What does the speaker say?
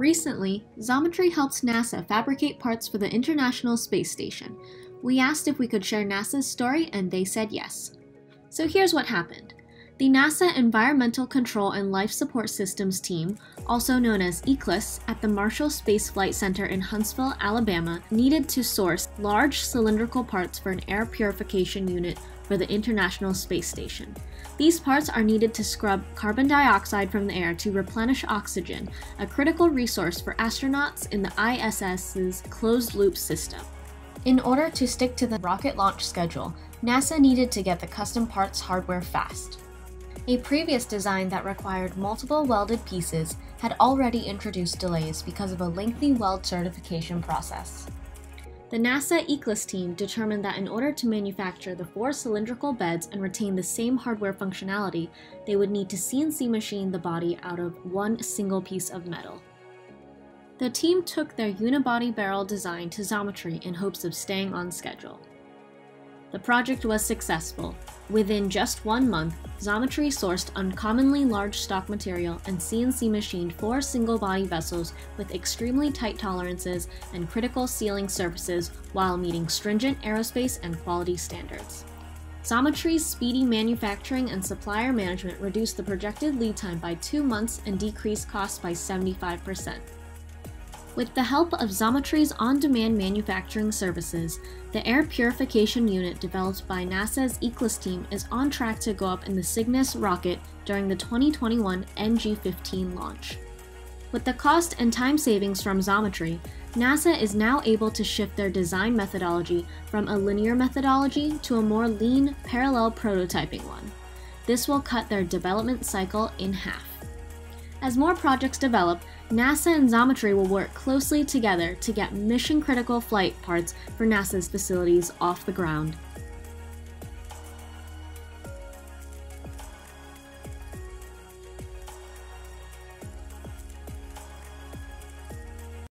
Recently, Xometry helps NASA fabricate parts for the International Space Station. We asked if we could share NASA's story, and they said yes. So here's what happened. The NASA Environmental Control and Life Support Systems team, also known as ECLSS, at the Marshall Space Flight Center in Huntsville, Alabama, needed to source large cylindrical parts for an air purification unit for the International Space Station. These parts are needed to scrub carbon dioxide from the air to replenish oxygen, a critical resource for astronauts in the ISS's closed-loop system. In order to stick to the rocket launch schedule, NASA needed to get the custom parts hardware fast. A previous design that required multiple welded pieces had already introduced delays because of a lengthy weld certification process. The NASA ECLSS team determined that in order to manufacture the four cylindrical beds and retain the same hardware functionality, they would need to CNC machine the body out of one single piece of metal. The team took their unibody barrel design to Xometry in hopes of staying on schedule. The project was successful. Within just 1 month, Xometry sourced uncommonly large stock material and CNC machined four single-body vessels with extremely tight tolerances and critical sealing surfaces while meeting stringent aerospace and quality standards. Xometry's speedy manufacturing and supplier management reduced the projected lead time by 2 months and decreased costs by 75%. With the help of Xometry's on-demand manufacturing services, the air purification unit developed by NASA's ECLSS team is on track to go up in the Cygnus rocket during the 2021 NG-15 launch. With the cost and time savings from Xometry, NASA is now able to shift their design methodology from a linear methodology to a more lean, parallel prototyping one. This will cut their development cycle in half. As more projects develop, NASA and Xometry will work closely together to get mission-critical flight parts for NASA's facilities off the ground.